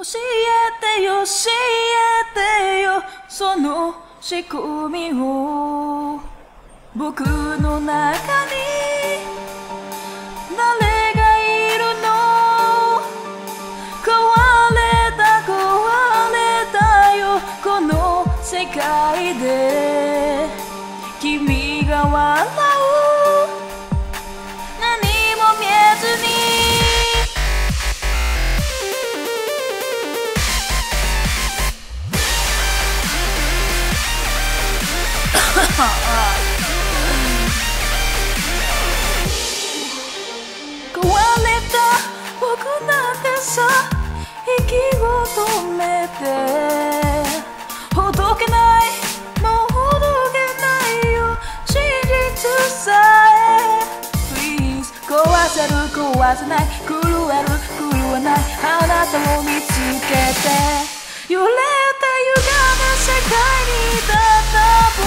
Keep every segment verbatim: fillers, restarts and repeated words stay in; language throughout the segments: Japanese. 教えてよ教えてよその仕組みを僕の中に誰がいるの壊れた壊れたよこの世界で君が笑う何も見えずに壊れた僕なんてさ息を止めてほどけないもうほどけないよ真実さえ Please 壊せる壊せない狂える狂わないあなたを見つけて揺れた歪む世界にいた僕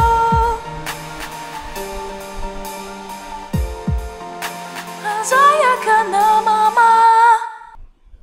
鮮やかなまま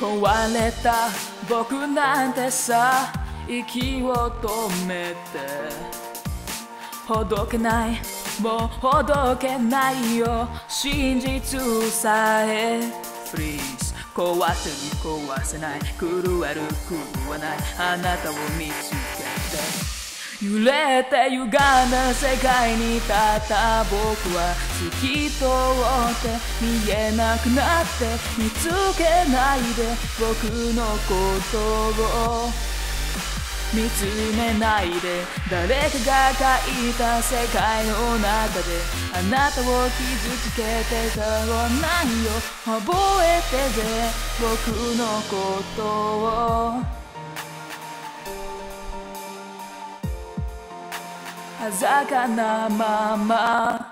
壊れた僕なんてさ息を止めてほどけないもうほどけないよ真実さえ Please 壊せる壊せない狂える狂わないあなたを見つけて揺れて歪んだ世界に立った僕は透き通って見えなくなって見つけないで僕のことを見つめないで誰かが書いた世界の中であなたを傷つけてたらないよ覚えてて僕のことを鮮やかなまま